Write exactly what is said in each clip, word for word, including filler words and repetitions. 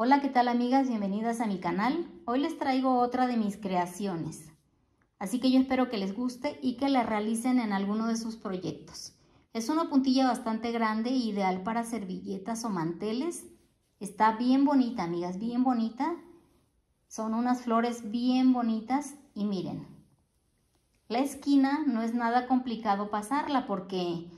Hola, ¿qué tal amigas? Bienvenidas a mi canal. Hoy les traigo otra de mis creaciones, así que yo espero que les guste y que la realicen en alguno de sus proyectos. Es una puntilla bastante grande, ideal para servilletas o manteles. Está bien bonita, amigas, bien bonita. Son unas flores bien bonitas y miren, la esquina no es nada complicado pasarla porque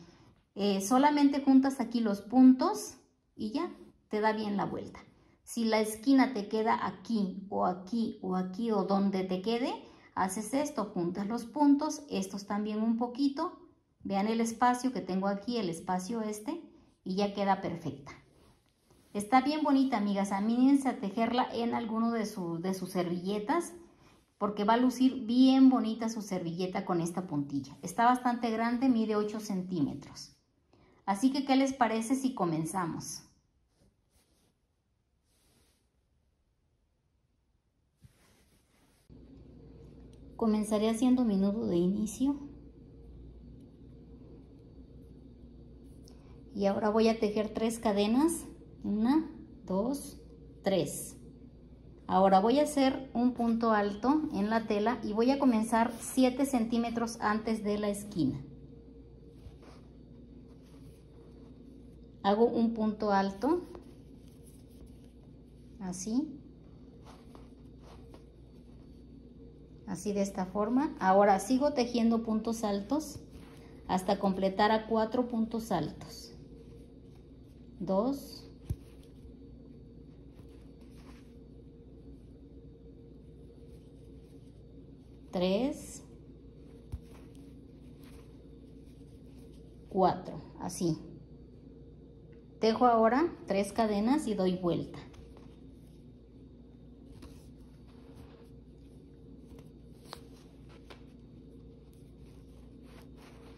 eh, solamente juntas aquí los puntos y ya te da bien la vuelta. Si la esquina te queda aquí o aquí o aquí o donde te quede, haces esto, juntas los puntos, estos también un poquito. Vean el espacio que tengo aquí, el espacio este, y ya queda perfecta. Está bien bonita, amigas, anímense a tejerla en alguno de, su, de sus servilletas porque va a lucir bien bonita su servilleta con esta puntilla. Está bastante grande, mide ocho centímetros. Así que, ¿qué les parece si comenzamos? Comenzaré haciendo mi nudo de inicio. Y ahora voy a tejer tres cadenas. Una, dos, tres. Ahora voy a hacer un punto alto en la tela y voy a comenzar siete centímetros antes de la esquina. Hago un punto alto. Así. Así, de esta forma. Ahora sigo tejiendo puntos altos hasta completar a cuatro puntos altos. Dos. Tres. Cuatro. Así. Tejo ahora tres cadenas y doy vuelta.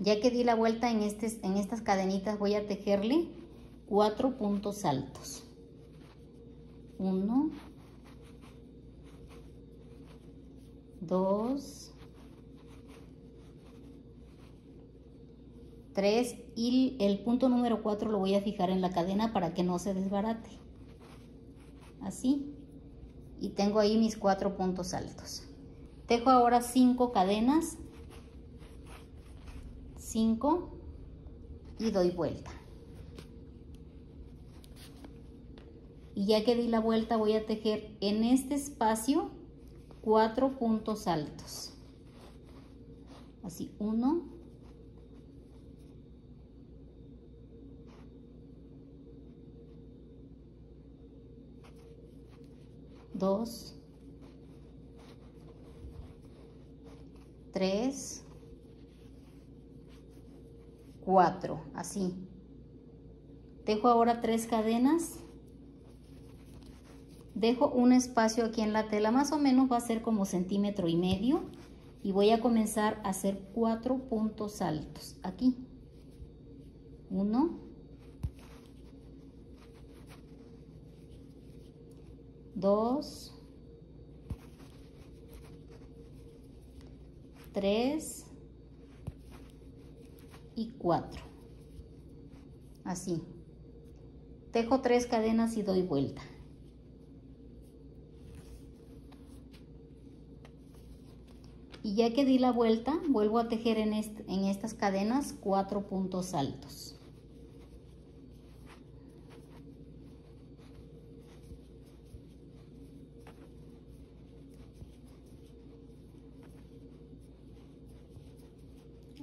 Ya que di la vuelta en, este, en estas cadenitas, voy a tejerle cuatro puntos altos. Uno, dos, tres, y el punto número cuatro lo voy a fijar en la cadena para que no se desbarate. Así. Y tengo ahí mis cuatro puntos altos. Tejo ahora cinco cadenas. cinco y doy vuelta. Y ya que di la vuelta, voy a tejer en este espacio cuatro puntos altos. Así, uno, dos, tres, cuatro, así. Tejo ahora tres cadenas. Dejo un espacio aquí en la tela, más o menos va a ser como centímetro y medio, y voy a comenzar a hacer cuatro puntos altos aquí. Uno, dos, tres y cuatro. Así. Tejo tres cadenas y doy vuelta. Y ya que di la vuelta, vuelvo a tejer en, este, en estas cadenas cuatro puntos altos.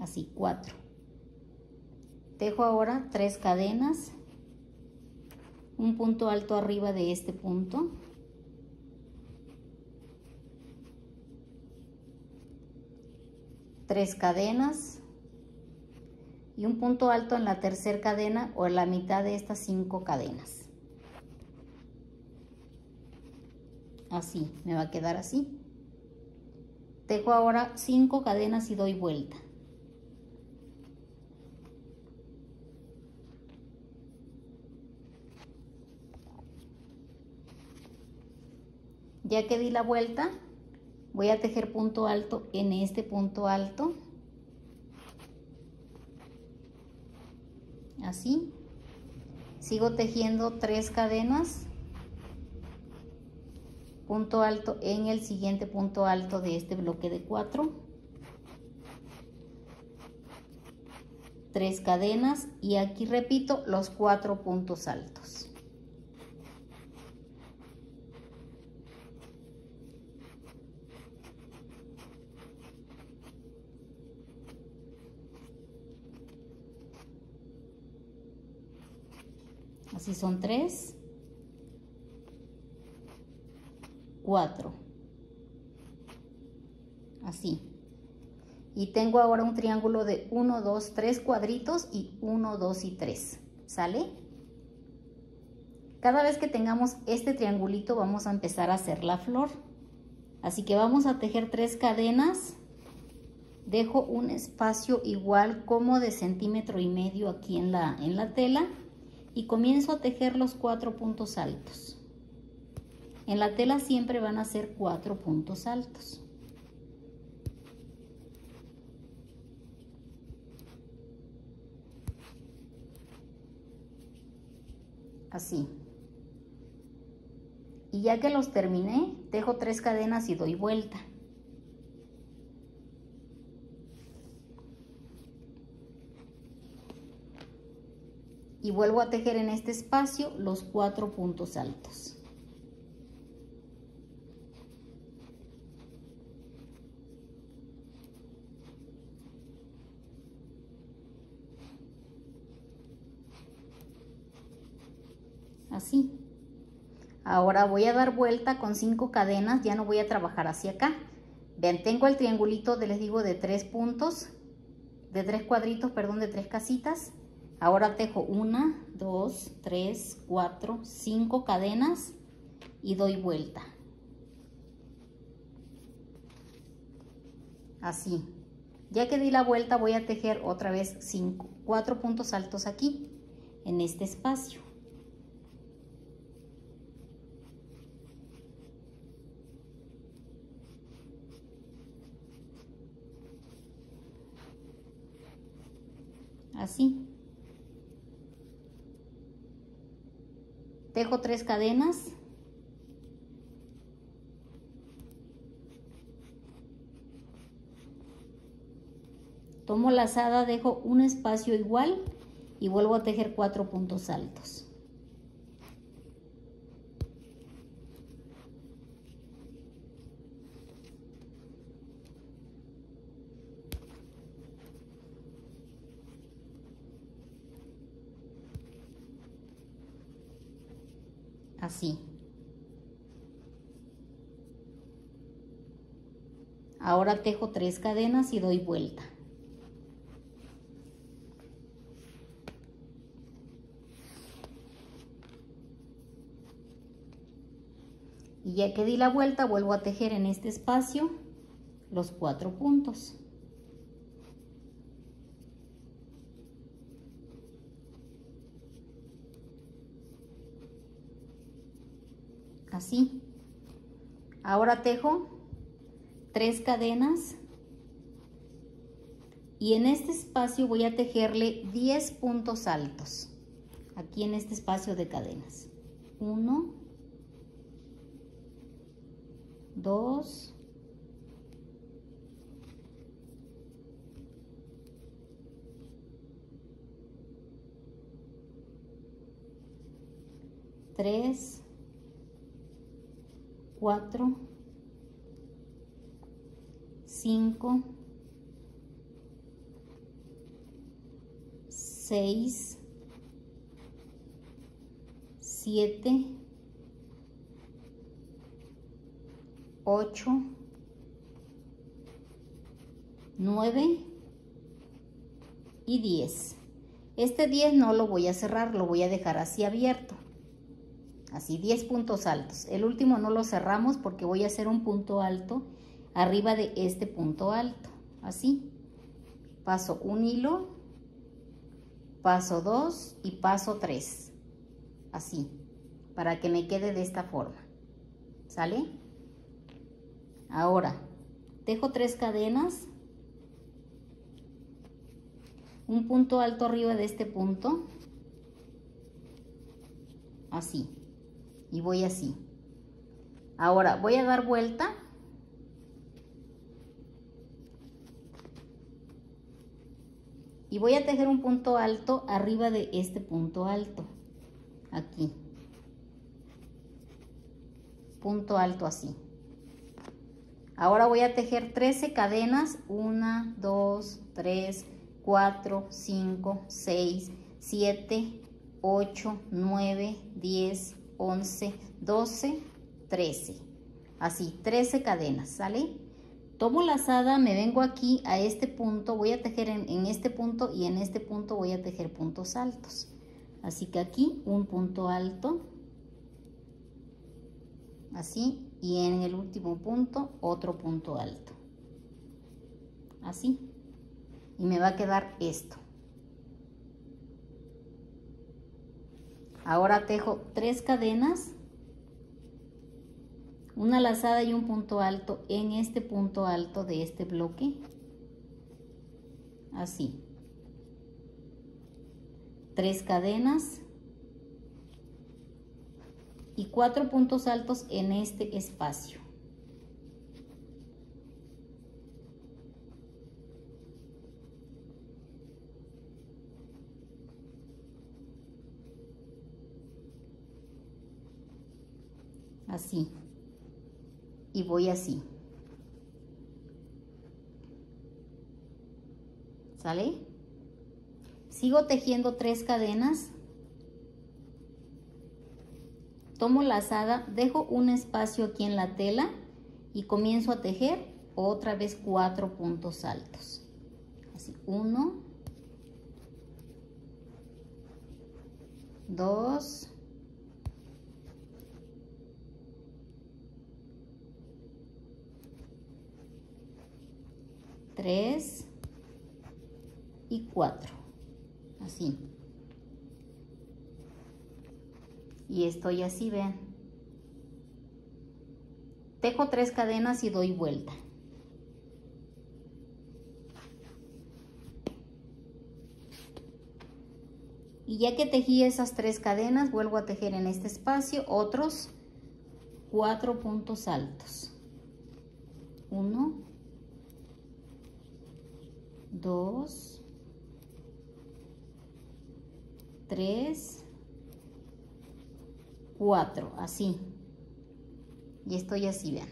Así, cuatro. Tejo ahora tres cadenas, un punto alto arriba de este punto, tres cadenas y un punto alto en la tercera cadena o en la mitad de estas cinco cadenas. Así, me va a quedar así. Tejo ahora cinco cadenas y doy vuelta. Ya que di la vuelta, voy a tejer punto alto en este punto alto. Así. Sigo tejiendo tres cadenas punto alto en el siguiente punto alto de este bloque de cuatro, tres cadenas, y aquí repito los cuatro puntos altos. Así son tres, cuatro, así. Y tengo ahora un triángulo de uno, dos, tres cuadritos y uno, dos y tres, ¿sale? Cada vez que tengamos este triangulito vamos a empezar a hacer la flor. Así que vamos a tejer tres cadenas. Dejo un espacio igual como de centímetro y medio aquí en la, en la tela. Y comienzo a tejer los cuatro puntos altos. En la tela siempre van a ser cuatro puntos altos. Así. Y ya que los terminé, tejo tres cadenas y doy vuelta. Y vuelvo a tejer en este espacio los cuatro puntos altos. Así. Ahora voy a dar vuelta con cinco cadenas, ya no voy a trabajar hacia acá. Vean, tengo el triangulito, de, les digo, de tres puntos, de tres cuadritos, perdón, de tres casitas. Ahora tejo una, dos, tres, cuatro, cinco cadenas y doy vuelta. Así. Ya que di la vuelta voy a tejer otra vez cinco, cuatro puntos altos aquí, en este espacio. Así. Tejo tres cadenas . Tomo lazada, dejo un espacio igual y vuelvo a tejer cuatro puntos altos . Así. Ahora tejo tres cadenas y doy vuelta. Y ya que di la vuelta, vuelvo a tejer en este espacio los cuatro puntos. Así. Ahora tejo tres cadenas y en este espacio voy a tejerle diez puntos altos. Aquí en este espacio de cadenas. uno, dos, tres, cuatro, cinco, seis, siete, ocho, nueve y diez. Este diez no lo voy a cerrar, lo voy a dejar así abierto. Así, diez puntos altos. El último no lo cerramos porque voy a hacer un punto alto arriba de este punto alto. Así. Paso un hilo, paso dos y paso tres. Así, para que me quede de esta forma. ¿Sale? Ahora, tejo tres cadenas. Un punto alto arriba de este punto. Así. Y voy así. Ahora voy a dar vuelta. Y voy a tejer un punto alto arriba de este punto alto. Aquí. Punto alto así. Ahora voy a tejer trece cadenas. uno, dos, tres, cuatro, cinco, seis, siete, ocho, nueve, diez, once, doce, trece. Así, trece cadenas, ¿sale? Tomo lazada, me vengo aquí a este punto, voy a tejer en, en este punto y en este punto voy a tejer puntos altos. Así que aquí un punto alto, así, y en el último punto otro punto alto, así. Y me va a quedar esto. Ahora tejo tres cadenas. Una lazada y un punto alto en este punto alto de este bloque, así, tres cadenas y cuatro puntos altos en este espacio, así. Y voy así, ¿sale? Sigo tejiendo tres cadenas, tomo lazada, dejo un espacio aquí en la tela y comienzo a tejer otra vez cuatro puntos altos, así, uno, dos, tres y cuatro, así. Y estoy así, vean. Tejo tres cadenas y doy vuelta. Y ya que tejí esas tres cadenas, vuelvo a tejer en este espacio otros cuatro puntos altos. Uno, dos, tres, cuatro, así. Y estoy así, vean.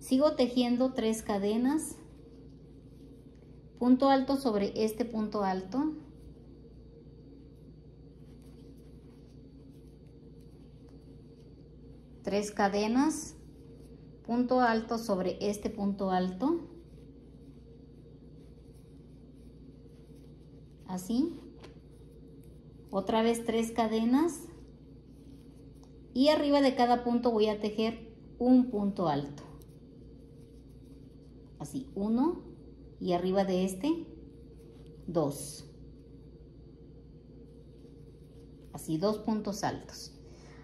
Sigo tejiendo tres cadenas, punto alto sobre este punto alto, tres cadenas, punto alto sobre este punto alto, así, otra vez tres cadenas y arriba de cada punto voy a tejer un punto alto, así, uno, y arriba de este dos, así, dos puntos altos.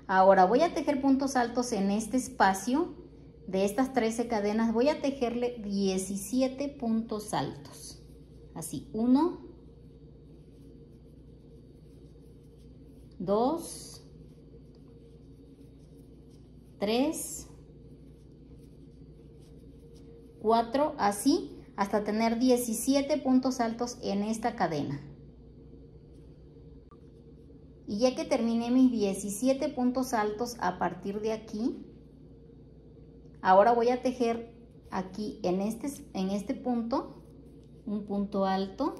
Ahora voy a tejer puntos altos en este espacio de estas trece cadenas, voy a tejerle diecisiete puntos altos, así, uno, dos, tres, cuatro, así hasta tener diecisiete puntos altos en esta cadena. Y ya que terminé mis diecisiete puntos altos a partir de aquí, ahora voy a tejer aquí en este, en este punto un punto alto.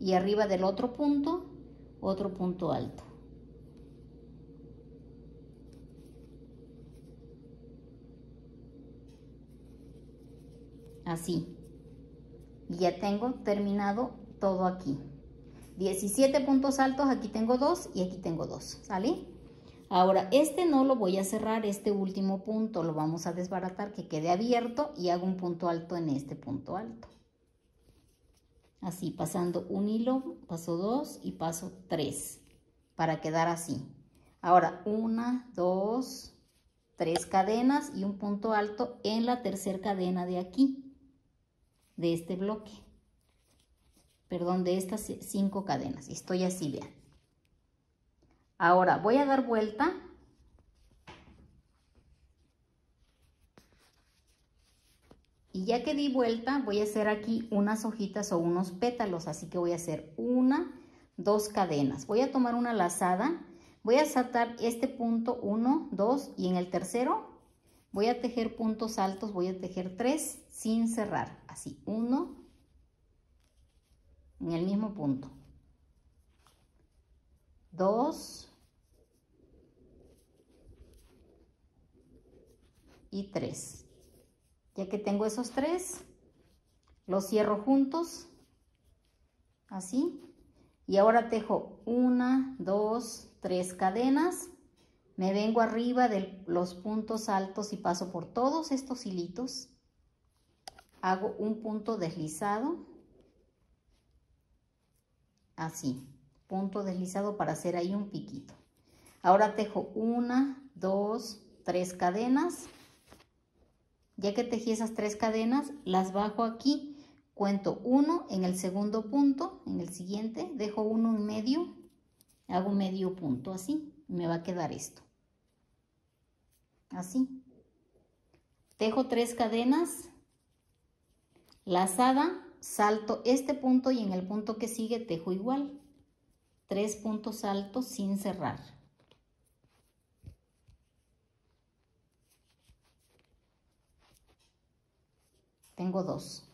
Y arriba del otro punto, otro punto alto. Así. Y ya tengo terminado todo aquí. diecisiete puntos altos, aquí tengo dos y aquí tengo dos, ¿sale? Ahora, este no lo voy a cerrar, este último punto lo vamos a desbaratar, que quede abierto y hago un punto alto en este punto alto. Así, pasando un hilo, paso dos y paso tres, para quedar así. Ahora, una, dos, tres cadenas y un punto alto en la tercera cadena de aquí, de este bloque. Perdón, de estas cinco cadenas. Estoy así, vean. Ahora voy a dar vuelta. Y ya que di vuelta, voy a hacer aquí unas hojitas o unos pétalos. Así que voy a hacer una, dos cadenas. Voy a tomar una lazada. Voy a saltar este punto uno, dos y en el tercero voy a tejer puntos altos. Voy a tejer tres sin cerrar. Así, uno en el mismo punto. Dos y tres. Ya que tengo esos tres, los cierro juntos, así. Y ahora tejo una, dos, tres cadenas. Me vengo arriba de los puntos altos y paso por todos estos hilitos. Hago un punto deslizado, así. Punto deslizado para hacer ahí un piquito. Ahora tejo una, dos, tres cadenas. Ya que tejí esas tres cadenas, las bajo aquí, cuento uno en el segundo punto, en el siguiente, dejo uno en medio, hago medio punto, así, me va a quedar esto. Así. Tejo tres cadenas, lazada, salto este punto y en el punto que sigue tejo igual. Tres puntos altos sin cerrar. Tengo dos.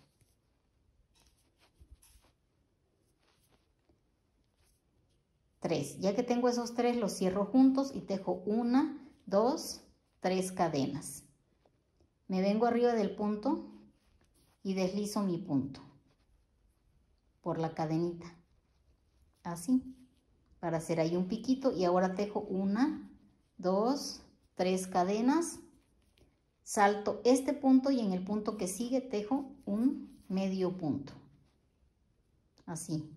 Tres. Ya que tengo esos tres, los cierro juntos y tejo una, dos, tres cadenas. Me vengo arriba del punto y deslizo mi punto por la cadenita. Así. Para hacer ahí un piquito. Y ahora tejo una, dos, tres cadenas. Salto este punto y en el punto que sigue tejo un medio punto. Así.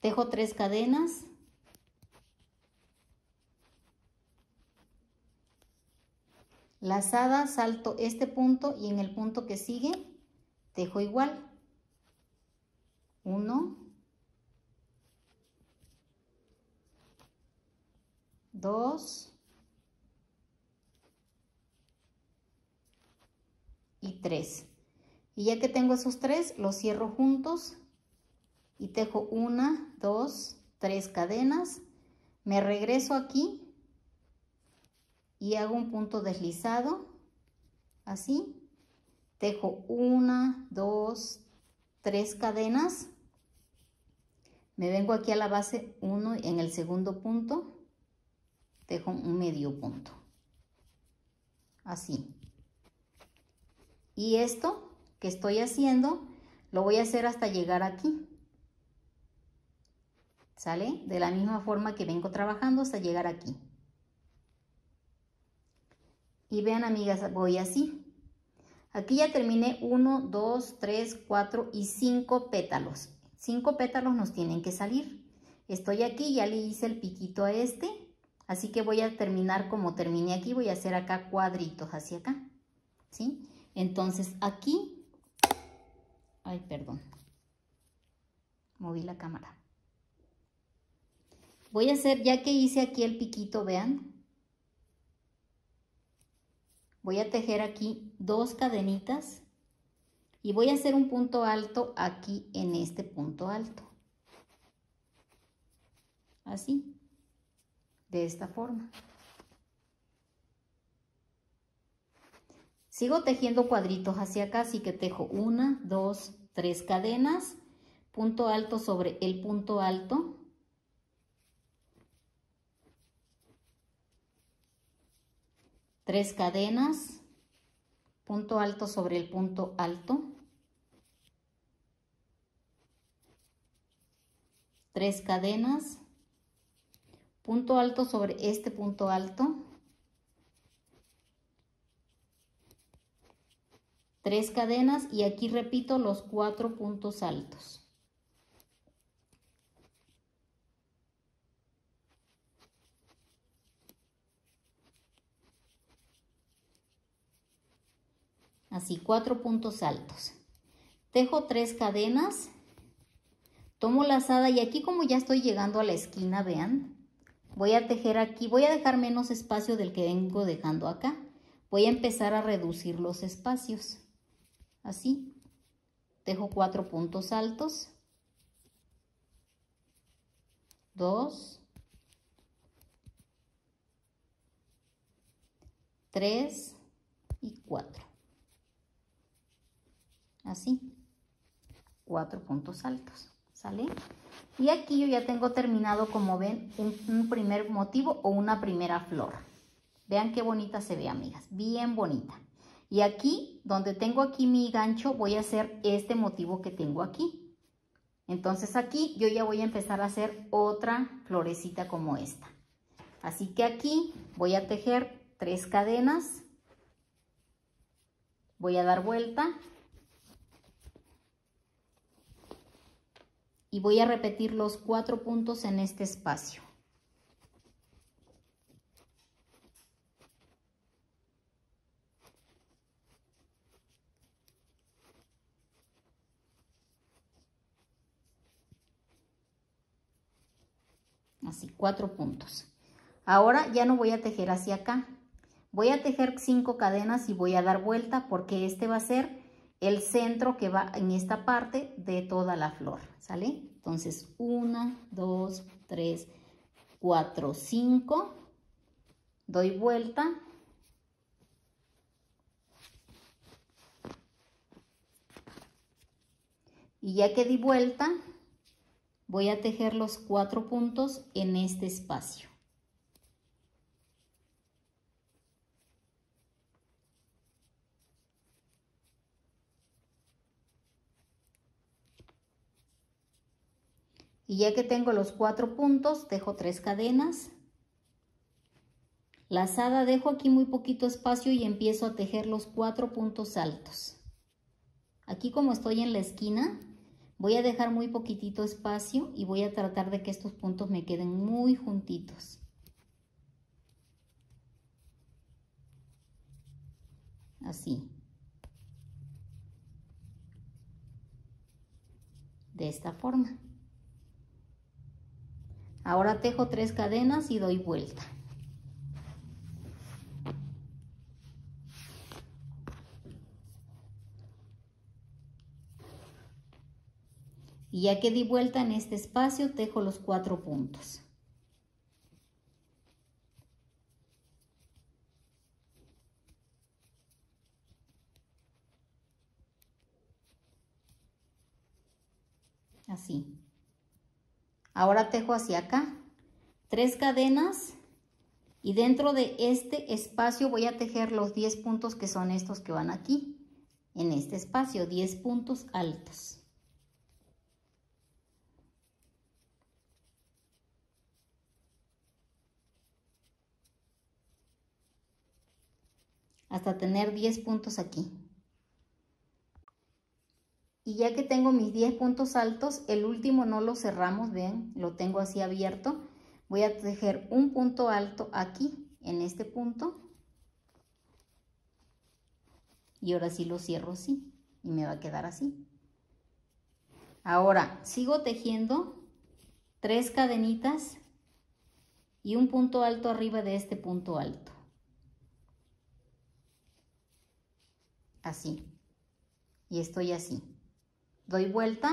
Tejo tres cadenas. Lazada, salto este punto y en el punto que sigue tejo igual. Uno. Dos. Y tres. Y ya que tengo esos tres, los cierro juntos y tejo una, dos, tres cadenas. Me regreso aquí y hago un punto deslizado, así. Tejo una, dos, tres cadenas. Me vengo aquí a la base uno en el segundo punto, tejo un medio punto, así. Y esto que estoy haciendo, lo voy a hacer hasta llegar aquí. ¿Sale? De la misma forma que vengo trabajando hasta llegar aquí. Y vean, amigas, voy así. Aquí ya terminé uno, dos, tres, cuatro y cinco pétalos. cinco pétalos nos tienen que salir. Estoy aquí, ya le hice el piquito a este. Así que voy a terminar como terminé aquí. Voy a hacer acá cuadritos hacia acá. ¿Sí? Entonces aquí, ay, perdón, moví la cámara. Voy a hacer, ya que hice aquí el piquito, vean, voy a tejer aquí dos cadenitas y voy a hacer un punto alto aquí en este punto alto. Así, de esta forma. Sigo tejiendo cuadritos hacia acá, así que tejo una, dos, tres cadenas, punto alto sobre el punto alto. Tres cadenas, punto alto sobre el punto alto. Tres cadenas, punto alto sobre este punto alto. Tres cadenas y aquí repito los cuatro puntos altos. Así, cuatro puntos altos. Tejo tres cadenas, tomo lazada y aquí como ya estoy llegando a la esquina, vean, voy a tejer aquí, voy a dejar menos espacio del que vengo dejando acá. Voy a empezar a reducir los espacios, así, tejo cuatro puntos altos, dos, tres y cuatro, así, cuatro puntos altos, ¿sale? Y aquí yo ya tengo terminado, como ven, un, un primer motivo o una primera flor. Vean qué bonita se ve, amigas, bien bonita. Y aquí, donde tengo aquí mi gancho, voy a hacer este motivo que tengo aquí. Entonces aquí yo ya voy a empezar a hacer otra florecita como esta. Así que aquí voy a tejer tres cadenas. Voy a dar vuelta. Y voy a repetir los cuatro puntos en este espacio. Así, cuatro puntos. Ahora ya no voy a tejer hacia acá. Voy a tejer cinco cadenas y voy a dar vuelta porque este va a ser el centro que va en esta parte de toda la flor, ¿sale? Entonces, una, dos, tres, cuatro, cinco. Doy vuelta. Y ya que di vuelta, voy a tejer los cuatro puntos en este espacio. Y ya que tengo los cuatro puntos, dejo tres cadenas. Lazada, dejo aquí muy poquito espacio y empiezo a tejer los cuatro puntos altos. Aquí como estoy en la esquina, voy a dejar muy poquitito espacio y voy a tratar de que estos puntos me queden muy juntitos. Así. De esta forma. Ahora tejo tres cadenas y doy vuelta. Y ya que di vuelta en este espacio, tejo los cuatro puntos. Así. Ahora tejo hacia acá, tres cadenas y dentro de este espacio voy a tejer los diez puntos que son estos que van aquí, en este espacio, diez puntos altos. Hasta tener diez puntos aquí. Y ya que tengo mis diez puntos altos, el último no lo cerramos, ven, lo tengo así abierto. Voy a tejer un punto alto aquí, en este punto. Y ahora sí lo cierro así, y me va a quedar así. Ahora, sigo tejiendo tres cadenitas y un punto alto arriba de este punto alto. Así, y estoy así, doy vuelta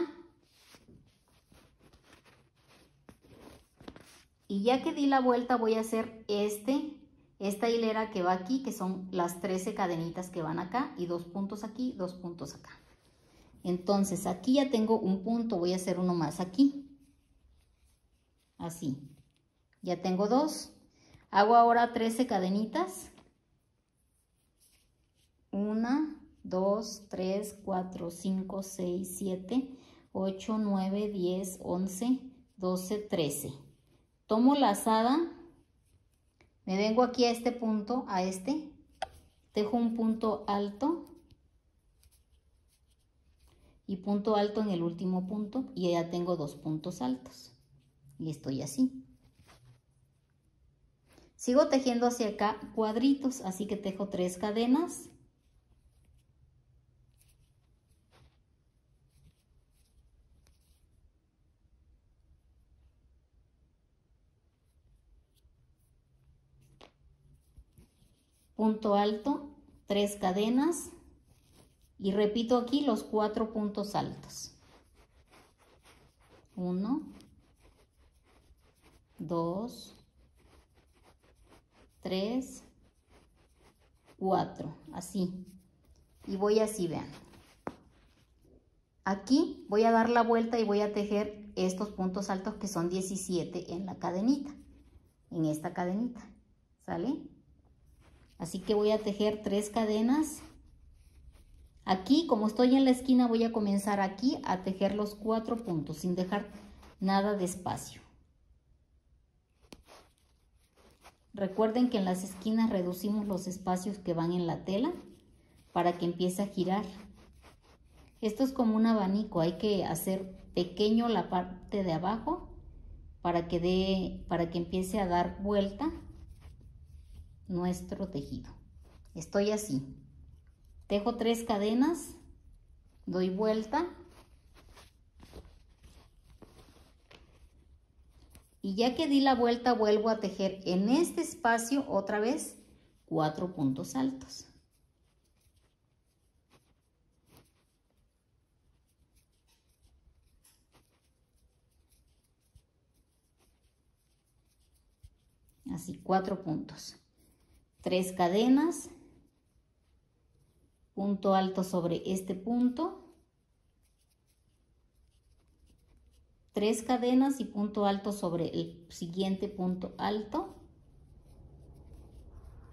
y ya que di la vuelta voy a hacer este, esta hilera que va aquí, que son las trece cadenitas que van acá y dos puntos aquí, dos puntos acá. Entonces aquí ya tengo un punto, voy a hacer uno más aquí, así, ya tengo dos, hago ahora trece cadenitas, una, dos, tres, cuatro, cinco, seis, siete, ocho, nueve, diez, once, doce, trece. Tomo lazada, me vengo aquí a este punto, a este, tejo un punto alto y punto alto en el último punto y ya tengo dos puntos altos y estoy así. Sigo tejiendo hacia acá cuadritos, así que tejo tres cadenas. punto alto, tres cadenas y repito aquí los cuatro puntos altos. Uno, dos, tres, cuatro, así. Y voy así, vean. Aquí voy a dar la vuelta y voy a tejer estos puntos altos que son diecisiete en la cadenita, en esta cadenita, ¿sale? Así que voy a tejer tres cadenas. Aquí, como estoy en la esquina, voy a comenzar aquí a tejer los cuatro puntos sin dejar nada de espacio. Recuerden que en las esquinas reducimos los espacios que van en la tela para que empiece a girar. Esto es como un abanico, hay que hacer pequeño la parte de abajo para que dé, para que empiece a dar vuelta nuestro tejido. Estoy así. Tejo tres cadenas, doy vuelta y ya que di la vuelta vuelvo a tejer en este espacio otra vez cuatro puntos altos. Así, cuatro puntos, tres cadenas, punto alto sobre este punto, tres cadenas y punto alto sobre el siguiente punto alto,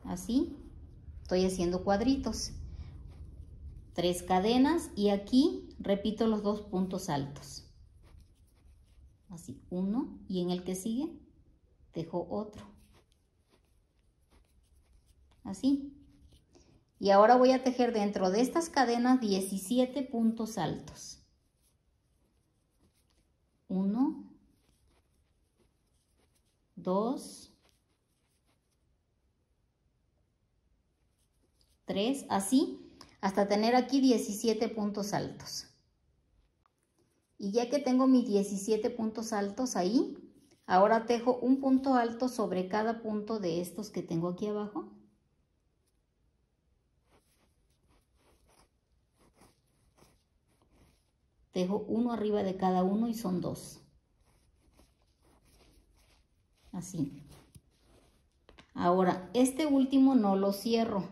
así. Estoy haciendo cuadritos, tres cadenas y aquí repito los dos puntos altos, así, uno, y en el que sigue tejo otro. Así. Y ahora voy a tejer dentro de estas cadenas diecisiete puntos altos. uno, dos, tres, así, hasta tener aquí diecisiete puntos altos. Y ya que tengo mis diecisiete puntos altos ahí, ahora tejo un punto alto sobre cada punto de estos que tengo aquí abajo. Tejo uno arriba de cada uno y son dos. Así. Ahora, este último no lo cierro.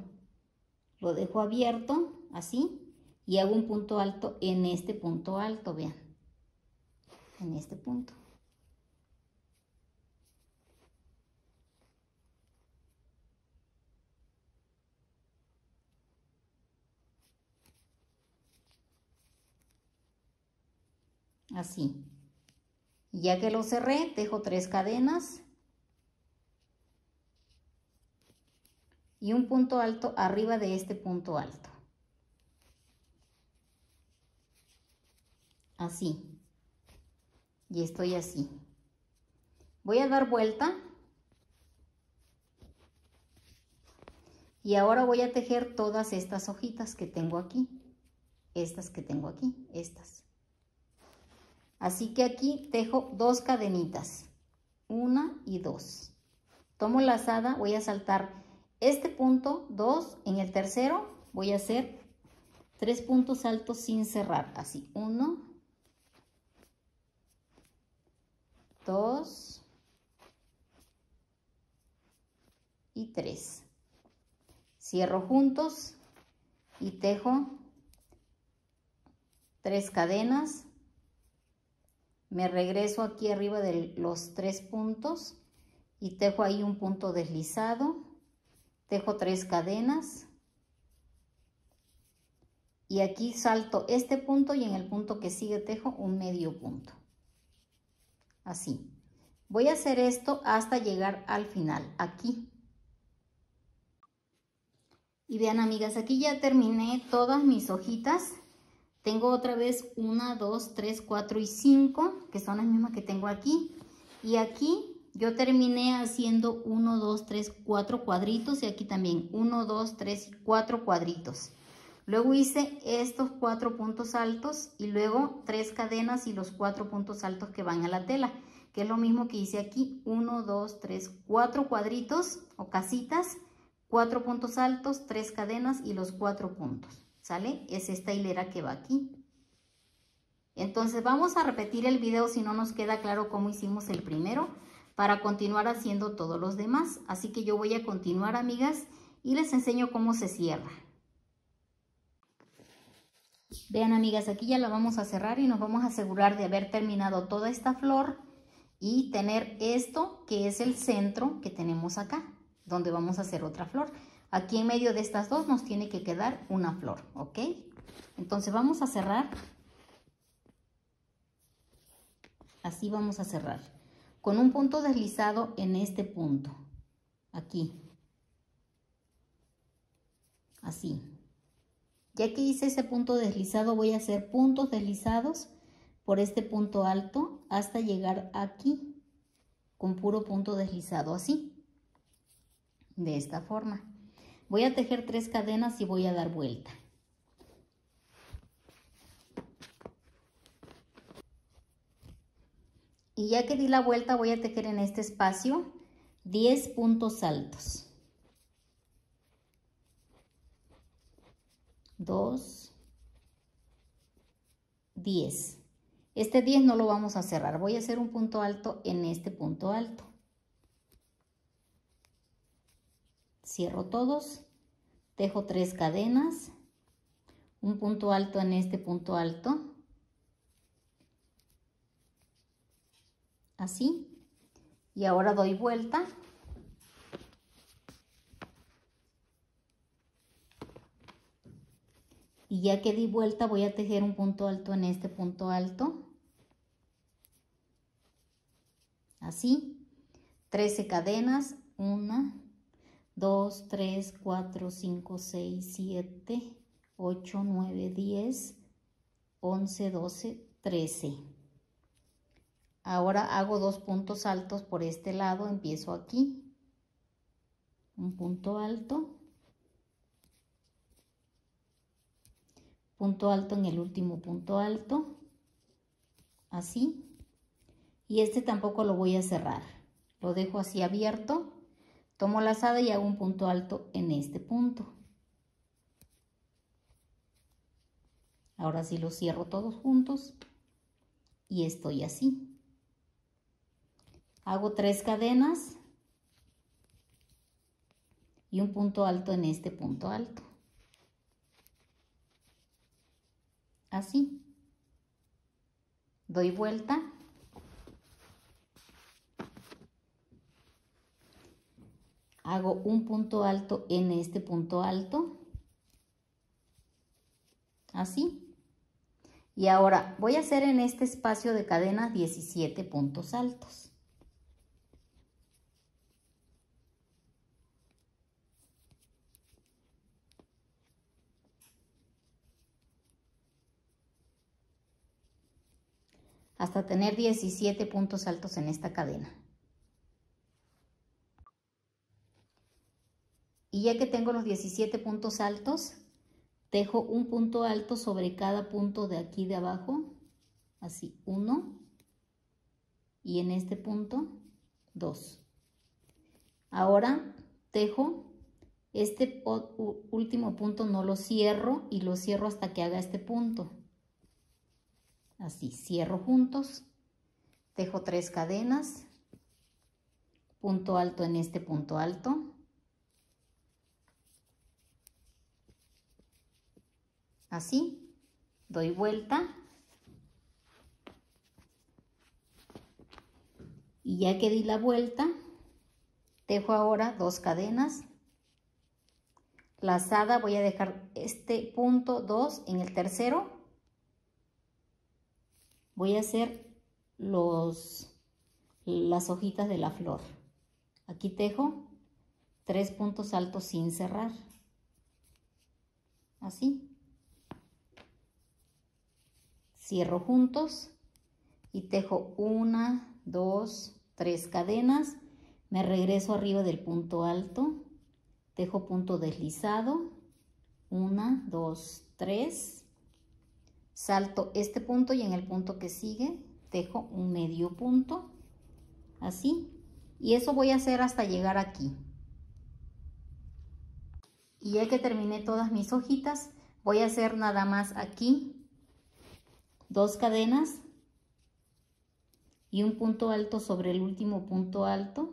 Lo dejo abierto, así, y hago un punto alto en este punto alto, vean. En este punto. Así. Ya que lo cerré, tejo tres cadenas y un punto alto arriba de este punto alto. Así. Y estoy así. Voy a dar vuelta y ahora voy a tejer todas estas hojitas que tengo aquí, estas que tengo aquí, estas. Así que aquí tejo dos cadenitas, una y dos. Tomo la lazada, voy a saltar este punto, dos, en el tercero voy a hacer tres puntos altos sin cerrar, así, uno, dos y tres. Cierro juntos y tejo tres cadenas. Me regreso aquí arriba de los tres puntos y tejo ahí un punto deslizado, tejo tres cadenas y aquí salto este punto y en el punto que sigue tejo un medio punto. Así. Voy a hacer esto hasta llegar al final, aquí. Y vean, amigas, aquí ya terminé todas mis hojitas. Tengo otra vez una, dos, tres, cuatro y cinco, que son las mismas que tengo aquí. Y aquí yo terminé haciendo uno, dos, tres, cuatro cuadritos y aquí también uno, dos, tres y cuatro cuadritos. Luego hice estos cuatro puntos altos y luego tres cadenas y los cuatro puntos altos que van a la tela, que es lo mismo que hice aquí, uno, dos, tres, cuatro cuadritos o casitas cuatro puntos altos, tres cadenas y los cuatro puntos, ¿sale? Es esta hilera que va aquí. Entonces vamos a repetir el video si no nos queda claro cómo hicimos el primero, para continuar haciendo todos los demás. Así que yo voy a continuar, amigas, y les enseño cómo se cierra. Vean, amigas, aquí ya la vamos a cerrar y nos vamos a asegurar de haber terminado toda esta flor y tener esto que es el centro que tenemos acá, donde vamos a hacer otra flor. Aquí en medio de estas dos nos tiene que quedar una flor, ¿ok? Entonces vamos a cerrar. Así vamos a cerrar, con un punto deslizado en este punto, aquí, así. Ya que hice ese punto deslizado, voy a hacer puntos deslizados por este punto alto hasta llegar aquí, con puro punto deslizado, así, de esta forma. Voy a tejer tres cadenas y voy a dar vuelta. Y ya que di la vuelta, voy a tejer en este espacio diez puntos altos. dos, diez. Este diez no lo vamos a cerrar. Voy a hacer un punto alto en este punto alto. Cierro todos. Tejo tres cadenas. Un punto alto en este punto alto. Así, y ahora doy vuelta y ya que di vuelta voy a tejer un punto alto en este punto alto, así, trece cadenas, uno, dos, tres, cuatro, cinco, seis, siete, ocho, nueve, diez, once, doce, trece. Ahora hago dos puntos altos por este lado, empiezo aquí, un punto alto, punto alto en el último punto alto, así, y este tampoco lo voy a cerrar, lo dejo así abierto, tomo la lazada y hago un punto alto en este punto. Ahora sí los cierro todos juntos y estoy así. Hago tres cadenas y un punto alto en este punto alto. Así. Doy vuelta. Hago un punto alto en este punto alto. Así. Y ahora voy a hacer en este espacio de cadenas diecisiete puntos altos. Hasta tener diecisiete puntos altos en esta cadena. Y ya que tengo los diecisiete puntos altos, tejo un punto alto sobre cada punto de aquí de abajo, así, uno, y en este punto, dos. Ahora tejo este último punto, no lo cierro, y lo cierro hasta que haga este punto. Así, cierro juntos, tejo tres cadenas, punto alto en este punto alto, así, doy vuelta, y ya que di la vuelta, tejo ahora dos cadenas, lazada, voy a dejar este punto dos en el tercero. Voy a hacer los, las hojitas de la flor. Aquí tejo tres puntos altos sin cerrar. Así. Cierro juntos y tejo una, dos, tres cadenas. Me regreso arriba del punto alto. Tejo punto deslizado. Una, dos, tres. Salto este punto y en el punto que sigue tejo un medio punto, así, y eso voy a hacer hasta llegar aquí. Y ya que terminé todas mis hojitas, voy a hacer nada más aquí dos cadenas y un punto alto sobre el último punto alto.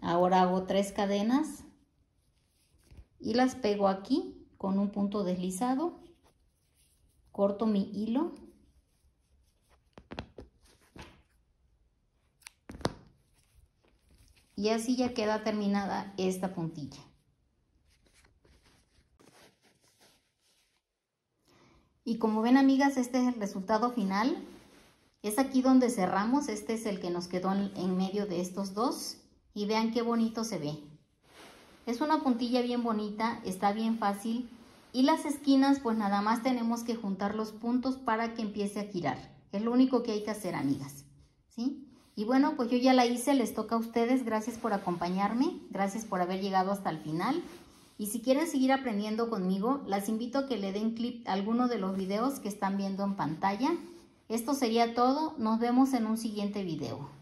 Ahora hago tres cadenas y las pego aquí con un punto deslizado, corto mi hilo y así ya queda terminada esta puntilla. Y como ven, amigas, este es el resultado final. Es aquí donde cerramos. Este es el que nos quedó en medio de estos dos. Y vean qué bonito se ve. Es una puntilla bien bonita, está bien fácil. Y las esquinas, pues nada más tenemos que juntar los puntos para que empiece a girar. Es lo único que hay que hacer, amigas, ¿sí? Y bueno, pues yo ya la hice, les toca a ustedes. Gracias por acompañarme, gracias por haber llegado hasta el final. Y si quieren seguir aprendiendo conmigo, las invito a que le den clic a alguno de los videos que están viendo en pantalla. Esto sería todo, nos vemos en un siguiente video.